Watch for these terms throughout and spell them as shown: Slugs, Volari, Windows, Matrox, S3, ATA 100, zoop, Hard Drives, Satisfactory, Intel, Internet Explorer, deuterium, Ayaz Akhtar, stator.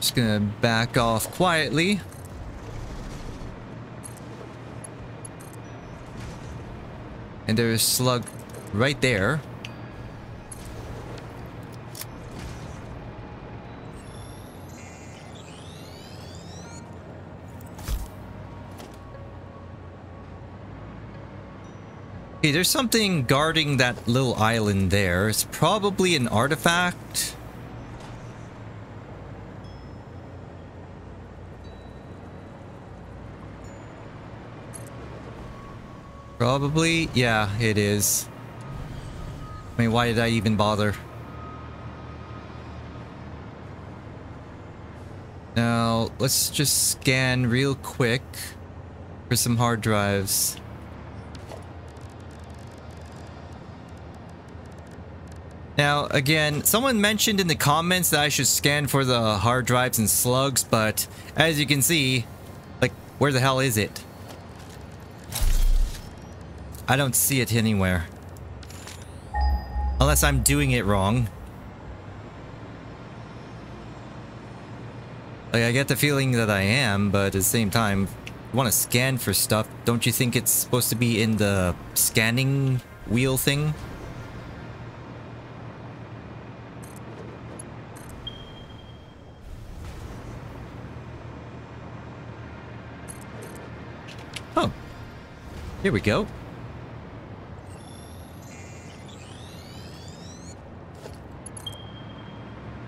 Just gonna back off quietly. And there is slug right there. Okay, there's something guarding that little island there. It's probably an artifact. Probably, yeah, it is. I mean, why did I even bother? Now, let's just scan real quick for some hard drives. Now, again, someone mentioned in the comments that I should scan for the hard drives and slugs, but as you can see, like, where the hell is it? I don't see it anywhere. Unless I'm doing it wrong. Like, I get the feeling that I am, but at the same time, I want to scan for stuff. Don't you think it's supposed to be in the scanning wheel thing? Oh, here we go.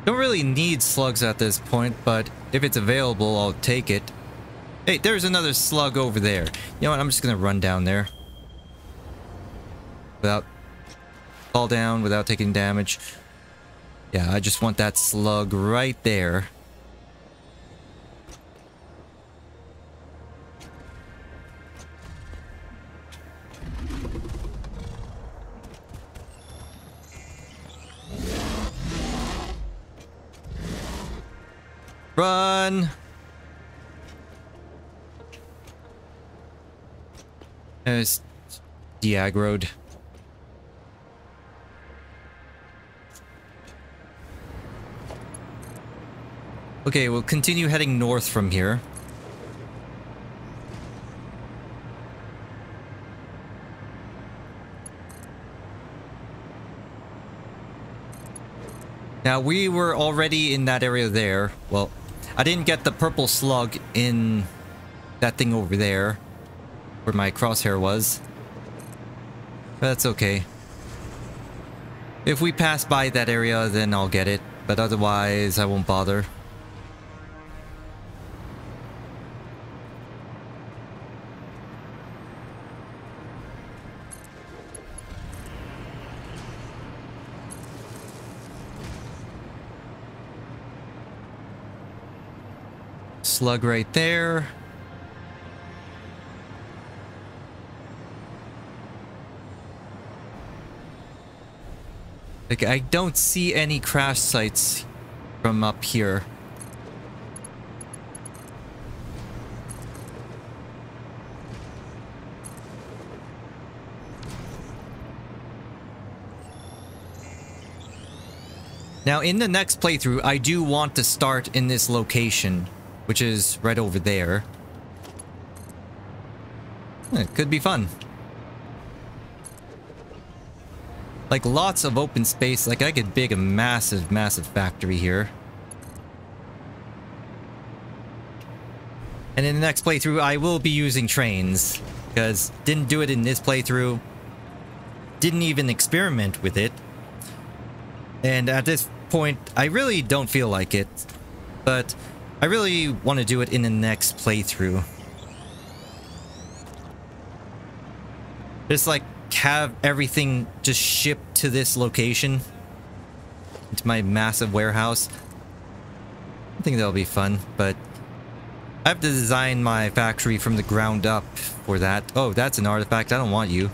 Don't really need slugs at this point, but if it's available, I'll take it. Hey, there's another slug over there. You know what? I'm just gonna run down there. Without... fall down, without taking damage. Yeah, I just want that slug right there. Run! It's de-aggroed. Okay, we'll continue heading north from here. Now, we were already in that area there. Well, I didn't get the purple slug in that thing over there, where my crosshair was. But that's okay. If we pass by that area, then I'll get it. But otherwise, I won't bother. Slug right there. Like, I don't see any crash sites from up here. Now, in the next playthrough, I do want to start in this location, which is right over there. It could be fun. Like, lots of open space. Like, I could build a massive, massive factory here. And in the next playthrough, I will be using trains, because didn't do it in this playthrough. Didn't even experiment with it. And at this point, I really don't feel like it. But I really want to do it in the next playthrough. Just like have everything just shipped to this location. Into my massive warehouse. I think that'll be fun, but I have to design my factory from the ground up for that. Oh, that's an artifact. I don't want you.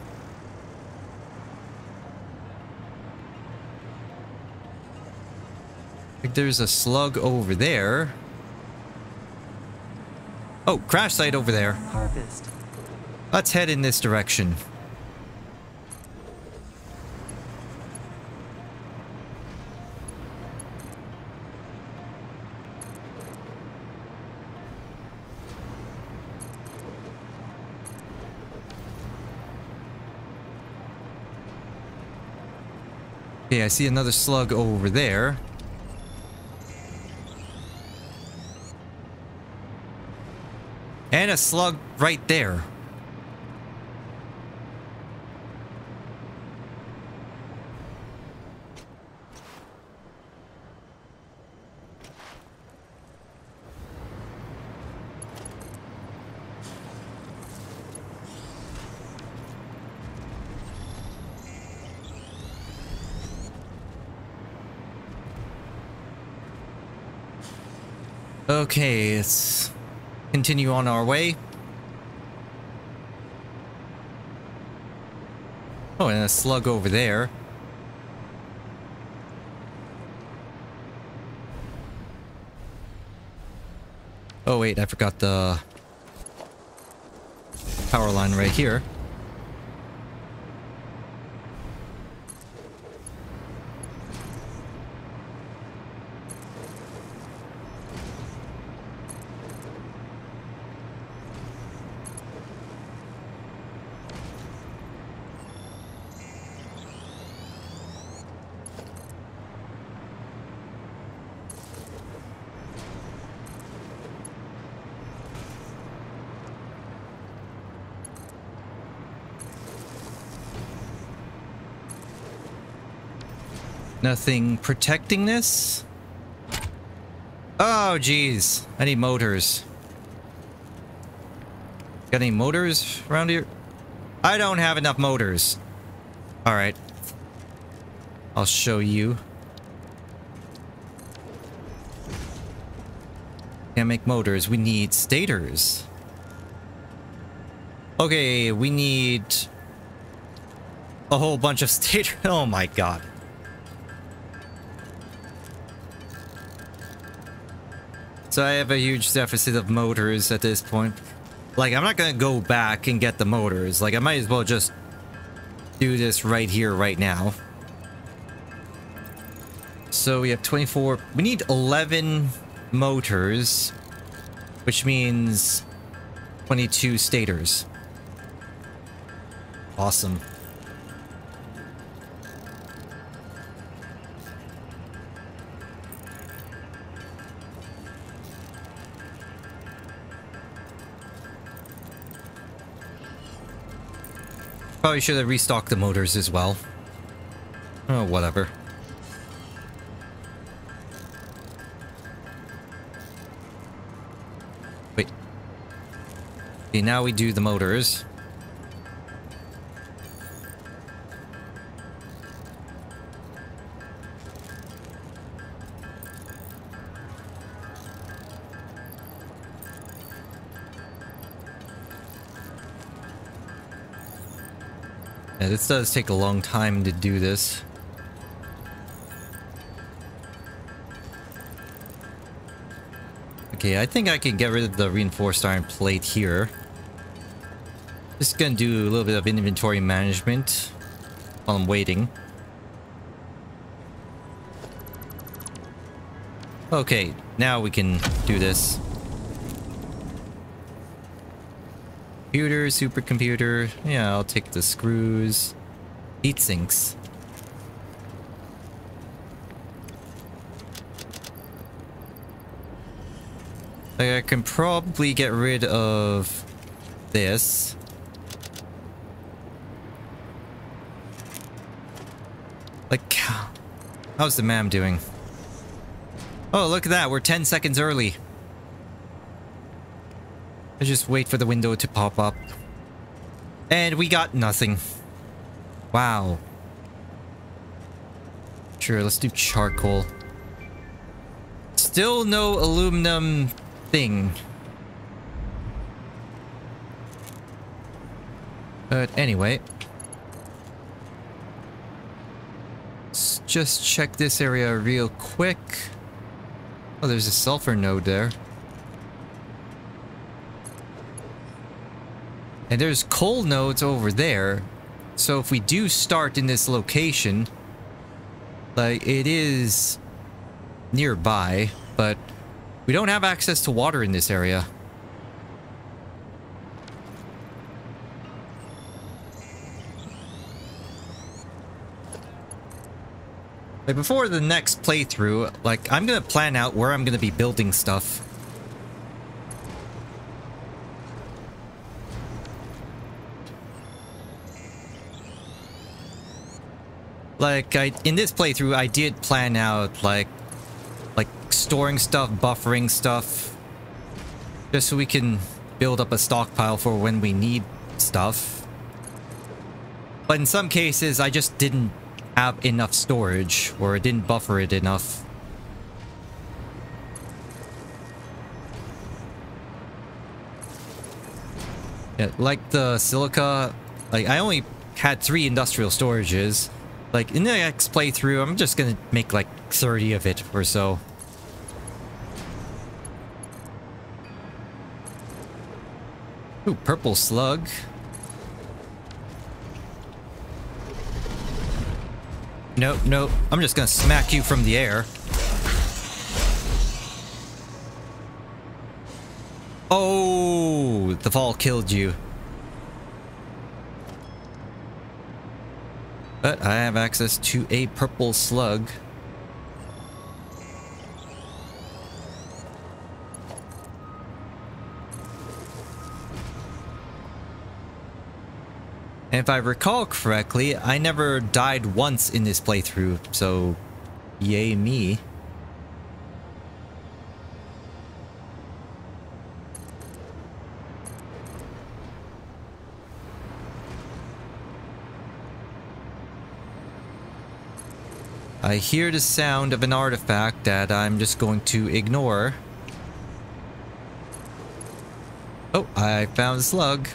I think there's a slug over there. Oh, crash site over there. Harvest. Let's head in this direction. Okay, I see another slug over there. And a slug right there. Okay, let's continue on our way. Oh, and a slug over there. Oh wait, I forgot the power line right here. Nothing protecting this? Oh, geez. I need motors. Got any motors around here? I don't have enough motors. Alright. I'll show you. Can't make motors. We need stators. Okay, we need a whole bunch of stators. Oh my god. So I have a huge deficit of motors at this point. Like, I'm not gonna go back and get the motors. Like, I might as well just do this right here, right now. So we have 24. We need 11 motors, which means 22 stators. Awesome. Probably should have restocked the motors as well. Oh, whatever. Wait. Okay, now we do the motors. This does take a long time to do this. Okay, I think I can get rid of the reinforced iron plate here. Just gonna do a little bit of inventory management while I'm waiting. Okay, now we can do this. Computer, supercomputer. Yeah, I'll take the screws. Heat sinks. Like, I can probably get rid of this. Like, how's the ma'am doing? Oh, look at that. We're 10 seconds early. Let's just wait for the window to pop up. And we got nothing. Wow. Sure, let's do charcoal. Still no aluminum thing. But anyway. Let's just check this area real quick. Oh, there's a sulfur node there. And there's coal nodes over there. So if we do start in this location, like, it is nearby, but we don't have access to water in this area. Like before the next playthrough, like I'm gonna plan out where I'm gonna be building stuff. Like in this playthrough, I did plan out like storing stuff, buffering stuff, just so we can build up a stockpile for when we need stuff. But in some cases, I just didn't have enough storage, or I didn't buffer it enough. Yeah, like the silica, like I only had 3 industrial storages. Like, in the next playthrough, I'm just gonna make like 30 of it or so. Ooh, purple slug. Nope, nope. I'm just gonna smack you from the air. Oh, the fall killed you. But I have access to a purple slug. And if I recall correctly, I never died once in this playthrough, so yay me. I hear the sound of an artifact that I'm just going to ignore. Oh, I found a slug.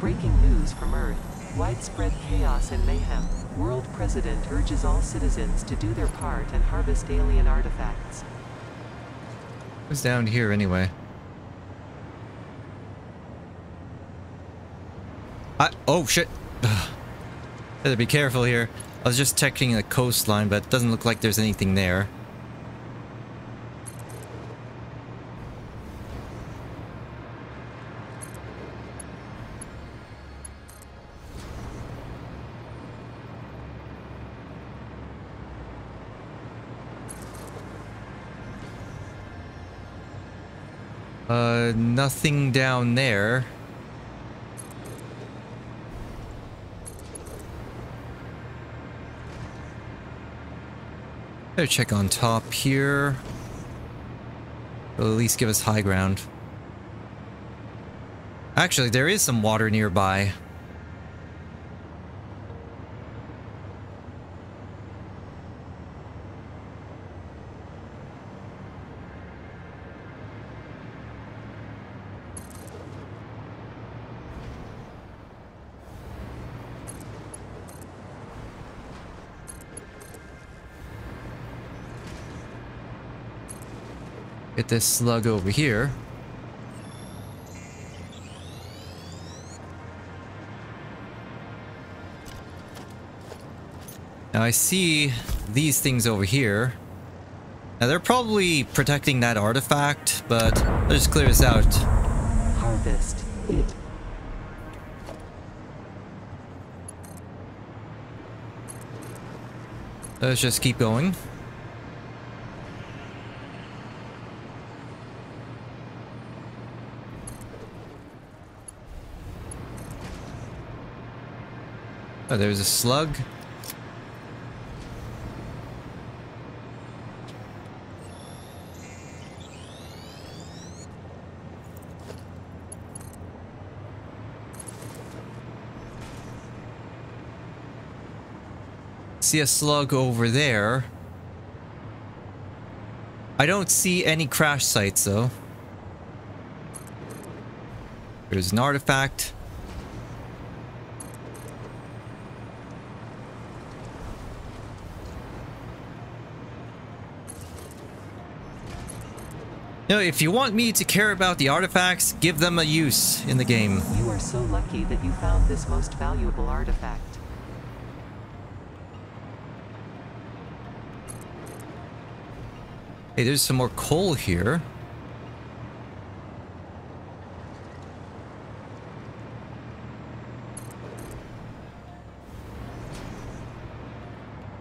Breaking news from Earth. Widespread chaos and mayhem. World President urges all citizens to do their part and harvest alien artifacts. What's down here anyway? Oh shit. Ugh. Better be careful here. I was just checking the coastline, but it doesn't look like there's anything there. Nothing down there. Better check on top here. It'll at least give us high ground. Actually, there is some water nearby. Get this slug over here. Now I see these things over here. Now they're probably protecting that artifact, but I'll just clear this out. Harvest it. Let's just keep going. Oh, there's a slug. See a slug over there. I don't see any crash sites though. There's an artifact. No, if you want me to care about the artifacts, give them a use in the game. You are so lucky that you found this most valuable artifact. Hey, there's some more coal here.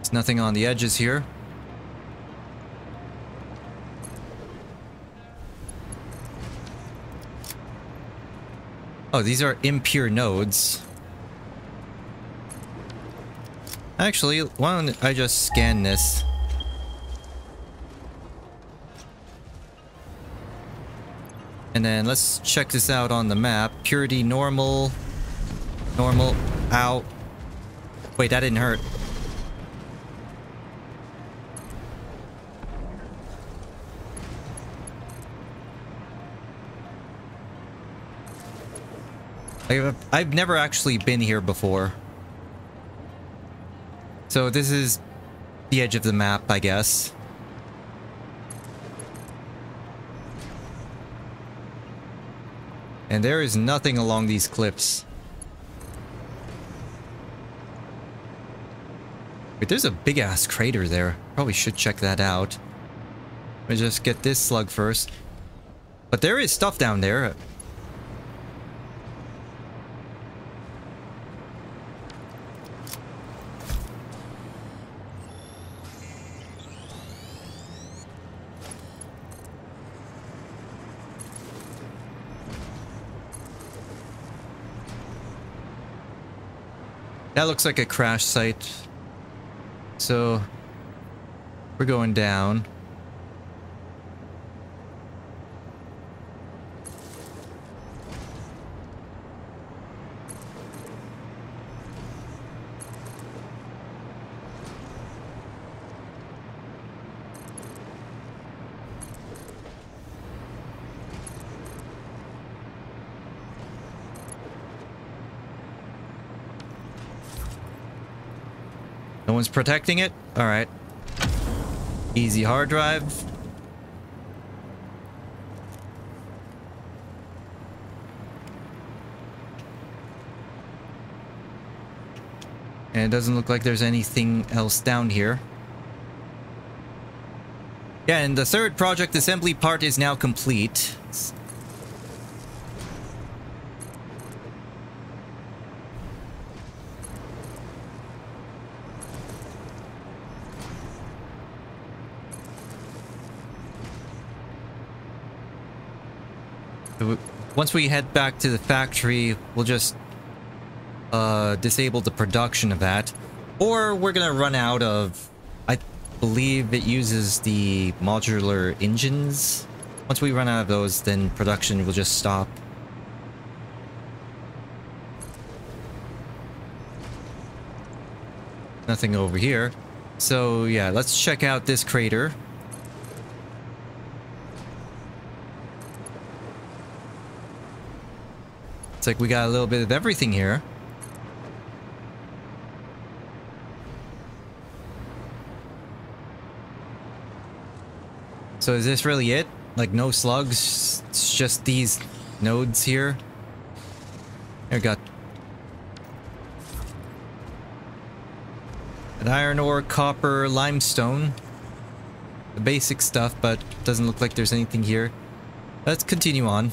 There's nothing on the edges here. Oh, these are impure nodes. Actually, why don't I just scan this? And then let's check this out on the map. Purity normal. Normal. Ow. Wait, that didn't hurt. I've never actually been here before. So this is the edge of the map, I guess. And there is nothing along these cliffs. But there's a big-ass crater there. Probably should check that out. Let me just get this slug first. But there is stuff down there. That looks like a crash site. So we're going down. No one's protecting it? Alright. Easy hard drive. And it doesn't look like there's anything else down here. Yeah, and the third project assembly part is now complete. Once we head back to the factory, we'll just disable the production of that. Or we're gonna run out of... I believe it uses the modular engines. Once we run out of those, then production will just stop. Nothing over here. So yeah, let's check out this crater. It's like we got a little bit of everything here. So is this really it? Like no slugs? It's just these nodes here? There we got an iron ore, copper, limestone. The basic stuff, but doesn't look like there's anything here. Let's continue on.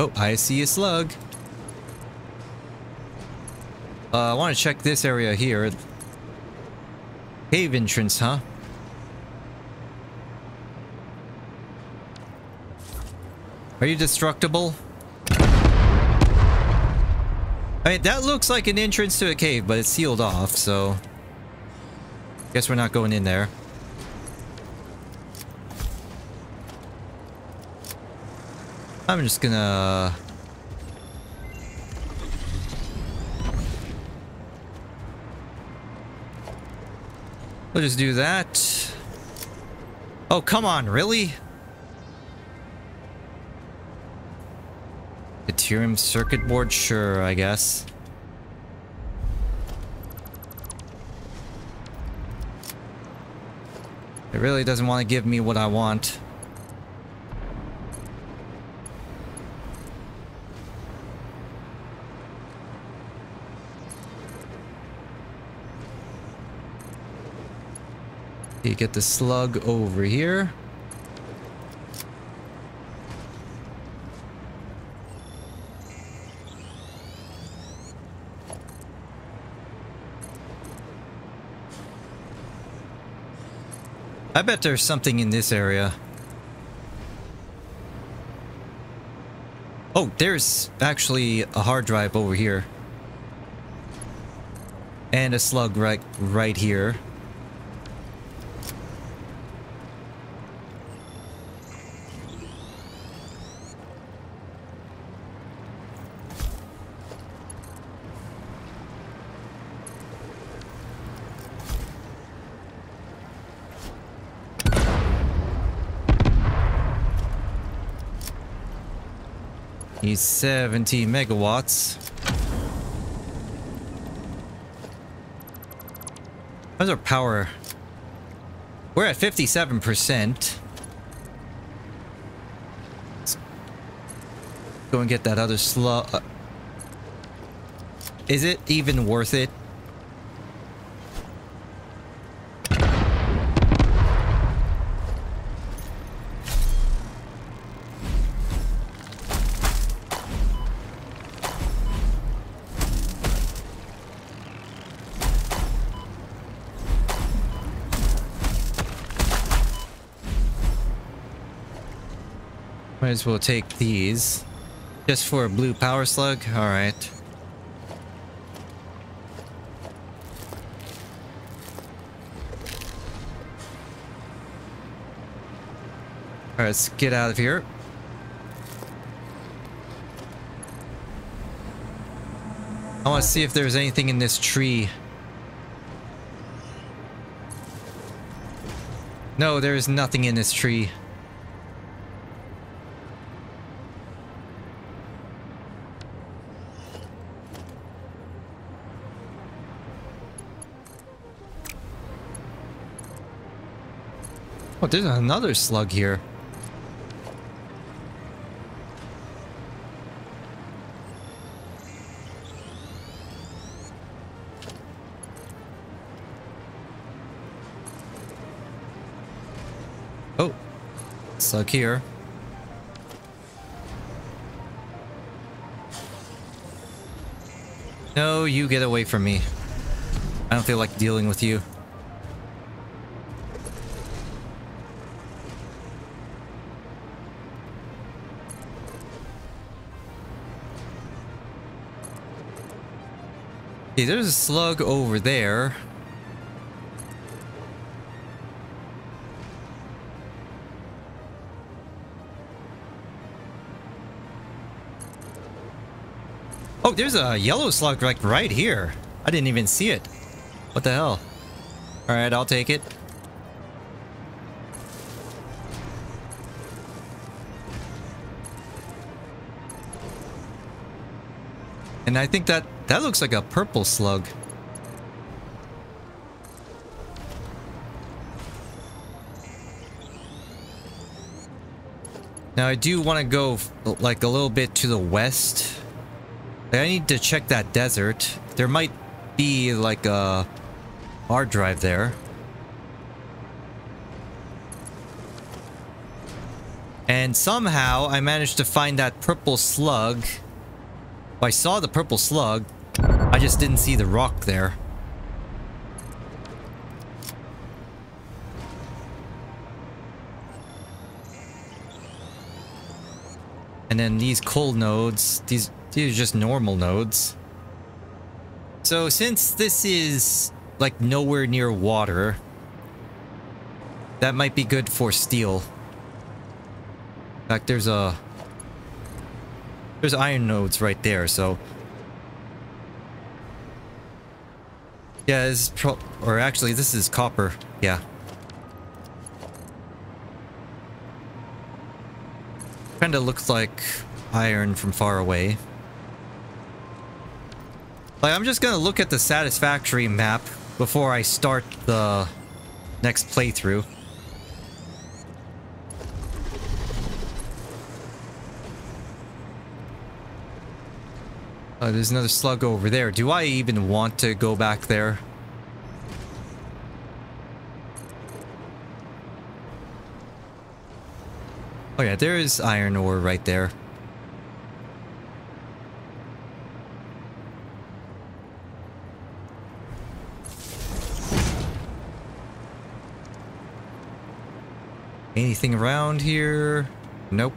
Oh, I see a slug. I want to check this area here. Cave entrance, huh? Are you destructible? I mean, that looks like an entrance to a cave, but it's sealed off, so... guess we're not going in there. I'm just gonna... we'll just do that. Oh, come on, really? Deuterium circuit board? Sure, I guess. It really doesn't want to give me what I want. You get the slug over here. I bet there's something in this area. Oh, there's actually a hard drive over here. And a slug right here. He's 70 megawatts. How's our power? We're at 57%. Let's go and get that other slug. Is it even worth it? Might as well take these. Just for a blue power slug? Alright. Alright, let's get out of here. I want to see if there's anything in this tree. No, there is nothing in this tree. Oh, there's another slug here. Oh, slug here. No, you get away from me. I don't feel like dealing with you. Okay, there's a slug over there. Oh, there's a yellow slug like right here. I didn't even see it. What the hell? Alright, I'll take it. And I think that looks like a purple slug. Now I do want to go like a little bit to the west. I need to check that desert. There might be like a hard drive there. And somehow I managed to find that purple slug. I saw the purple slug. I just didn't see the rock there. And then these cold nodes, these are just normal nodes. So since this is like nowhere near water, that might be good for steel. In fact, there's iron nodes right there, so yeah, this is or actually this is copper. Yeah. Kinda looks like iron from far away. Like, I'm just gonna look at the Satisfactory map before I start the next playthrough. There's another slug over there. Do I even want to go back there? Oh yeah, there is iron ore right there. Anything around here? Nope.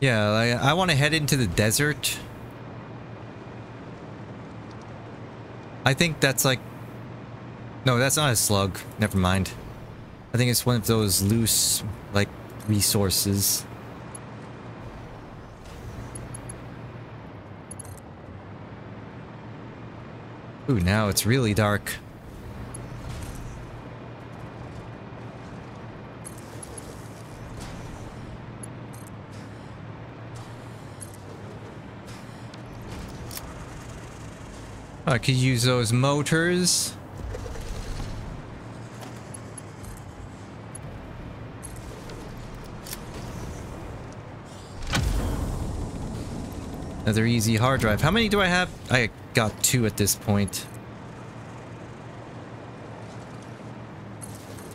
Yeah, I want to head into the desert. I think that's like... No, that's not a slug. Never mind. I think it's one of those loose, like, resources. Ooh, now it's really dark. I could use those motors. Another easy hard drive. How many do I have? I got 2 at this point.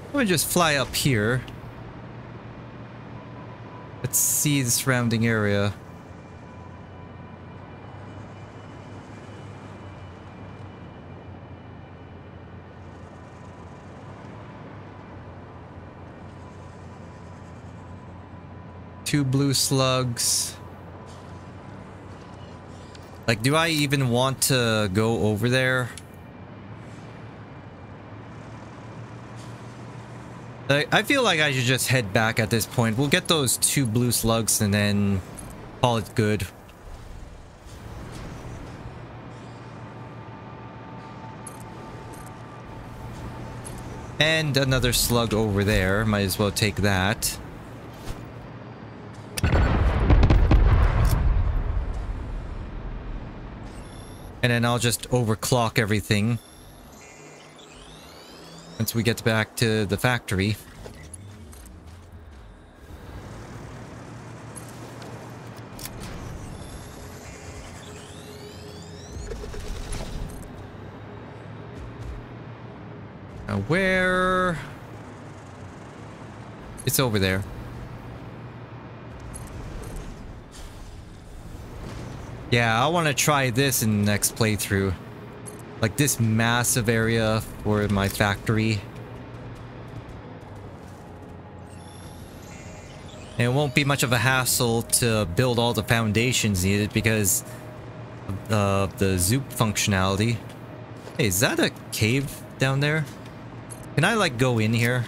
I'm gonna just fly up here. Let's see the surrounding area. Two blue slugs. Like, do I even want to go over there? I feel like I should just head back at this point. We'll get those 2 blue slugs and then call it good. And another slug over there. Might as well take that. And then I'll just overclock everything once we get back to the factory. Now where? It's over there. Yeah, I want to try this in the next playthrough. Like this massive area for my factory. And it won't be much of a hassle to build all the foundations needed because of the zoop functionality. Hey, is that a cave down there? Can I like go in here?